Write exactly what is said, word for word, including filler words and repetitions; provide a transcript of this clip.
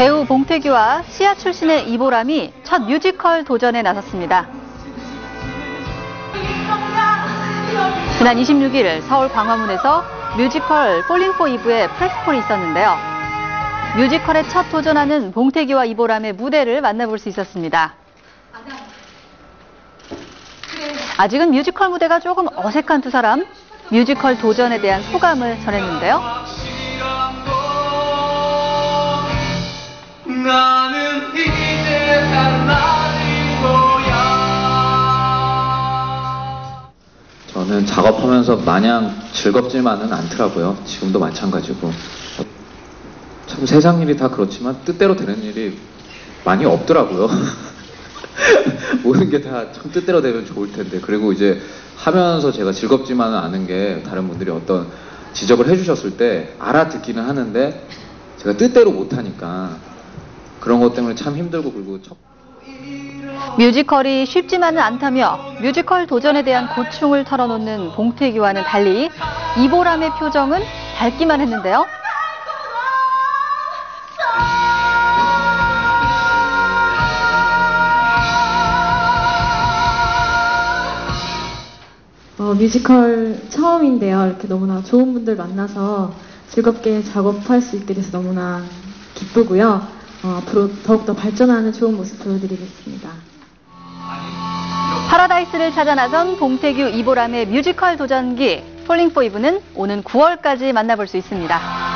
배우 봉태규와 씨야 출신의 이보람이 첫 뮤지컬 도전에 나섰습니다. 지난 이십육일 서울 광화문에서 뮤지컬 폴링 포 이브의 프레스콜이 있었는데요. 뮤지컬에 첫 도전하는 봉태규와 이보람의 무대를 만나볼 수 있었습니다. 아직은 뮤지컬 무대가 조금 어색한 두 사람, 뮤지컬 도전에 대한 소감을 전했는데요. 나는 이제 달라진 거야. 저는 작업하면서 마냥 즐겁지만은 않더라고요. 지금도 마찬가지고. 참 세상 일이 다 그렇지만 뜻대로 되는 일이 많이 없더라고요. 모든 게 다 참 뜻대로 되면 좋을 텐데. 그리고 이제 하면서 제가 즐겁지만은 않은 게 다른 분들이 어떤 지적을 해주셨을 때 알아듣기는 하는데 제가 뜻대로 못하니까 그런 것 때문에 참 힘들고 그리고 저... 뮤지컬이 쉽지만은 않다며 뮤지컬 도전에 대한 고충을 털어놓는 봉태규와는 달리 이보람의 표정은 밝기만 했는데요. 어, 뮤지컬 처음인데요. 이렇게 너무나 좋은 분들 만나서 즐겁게 작업할 수 있게 돼서 너무나 기쁘고요. 어, 앞으로 더욱더 발전하는 좋은 모습 보여드리겠습니다. 파라다이스를 찾아 나선 봉태규, 이보람의 뮤지컬 도전기 폴링 포 이브는 오는 구월까지 만나볼 수 있습니다.